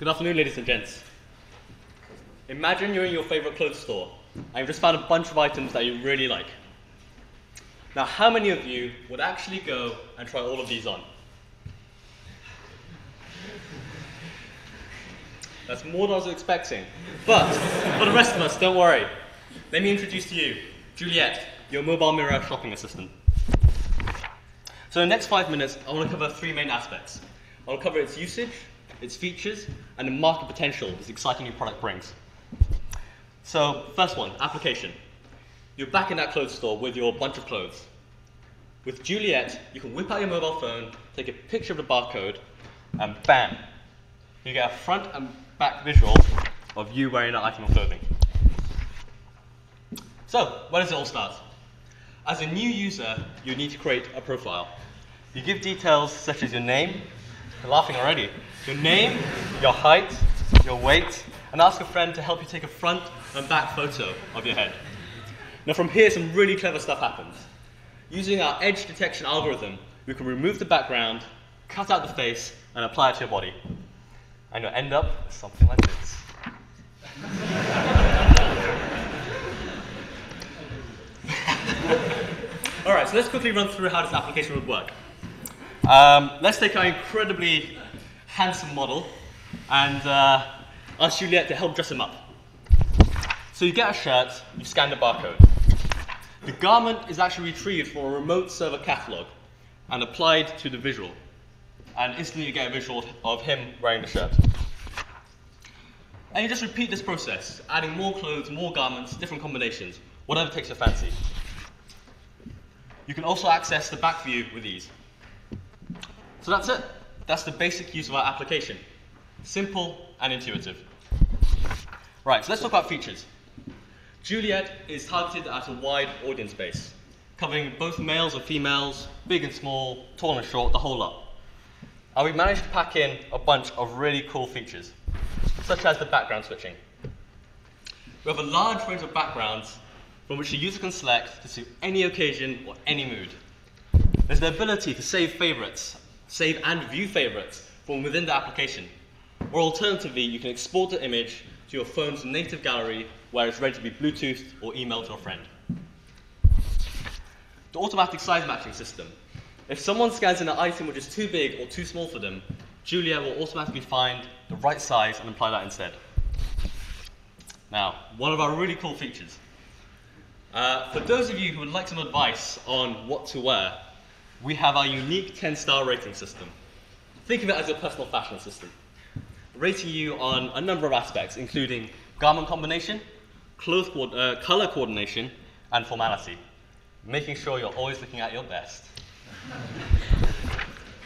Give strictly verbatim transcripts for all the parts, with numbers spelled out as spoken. Good afternoon, ladies and gents. Imagine you're in your favorite clothes store and you've just found a bunch of items that you really like. Now, how many of you would actually go and try all of these on? That's more than I was expecting. But for the rest of us, don't worry. Let me introduce to you Juliet, your mobile mirror shopping assistant. So in the next five minutes, I want to cover three main aspects. I'll cover its usage, its features, and the market potential this exciting new product brings. So first one, application. You're back in that clothes store with your bunch of clothes. With Juliet, you can whip out your mobile phone, take a picture of the barcode, and bam, you get a front and back visual of you wearing that item of clothing. So, where does it all start? As a new user, you need to create a profile. You give details such as your name, you're laughing already, your name, your height, your weight, and ask a friend to help you take a front and back photo of your head. Now from here, some really clever stuff happens. Using our edge detection algorithm, we can remove the background, cut out the face, and apply it to your body. And you'll end up with something like this. All right, so let's quickly run through how this application would work. Um, let's take our incredibly handsome model and uh, ask Juliet to help dress him up. So you get a shirt, you scan the barcode. The garment is actually retrieved from a remote server catalog and applied to the visual. And instantly you get a visual of him wearing the shirt. And you just repeat this process, adding more clothes, more garments, different combinations, whatever takes your fancy. You can also access the back view with ease. So that's it. That's the basic use of our application. Simple and intuitive. Right, so let's talk about features. Juliet is targeted at a wide audience base, covering both males and females, big and small, tall and short, the whole lot. And we managed to pack in a bunch of really cool features, such as the background switching. We have a large range of backgrounds from which the user can select to suit any occasion or any mood. There's the ability to save favorites, save and view favorites from within the application. Or alternatively, you can export the image to your phone's native gallery where it's ready to be Bluetoothed or emailed to a friend. The automatic size matching system. If someone scans in an item which is too big or too small for them, Juliet will automatically find the right size and apply that instead. Now, one of our really cool features. Uh, for those of you who would like some advice on what to wear, we have our unique ten star rating system. Think of it as your personal fashion assistant, rating you on a number of aspects, including garment combination, clothes co uh, color coordination, and formality, making sure you're always looking at your best.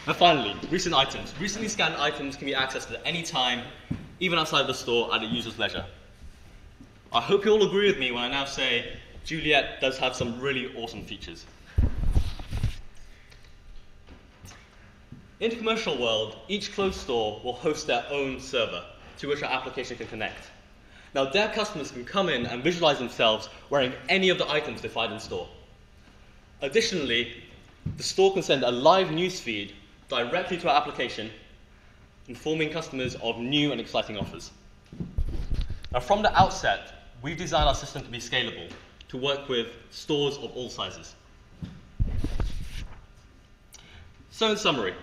And finally, recent items. Recently scanned items can be accessed at any time, even outside the store at a user's leisure. I hope you all agree with me when I now say Juliet does have some really awesome features. In the commercial world, each clothes store will host their own server to which our application can connect. Now their customers can come in and visualize themselves wearing any of the items they find in store. Additionally, the store can send a live news feed directly to our application, informing customers of new and exciting offers. Now, from the outset, we've designed our system to be scalable, to work with stores of all sizes. So in summary,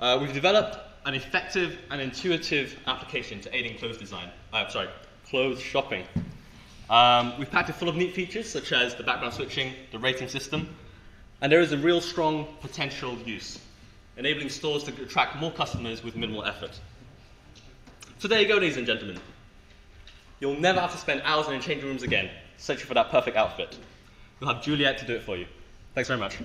uh, we've developed an effective and intuitive application to aid in clothes design, uh, sorry, clothes shopping. Um, we've packed it full of neat features, such as the background switching, the rating system, and there is a real strong potential use, enabling stores to attract more customers with minimal effort. So there you go, ladies and gentlemen. You'll never have to spend hours in changing rooms again, searching for that perfect outfit. You'll have Juliet to do it for you. Thanks very much.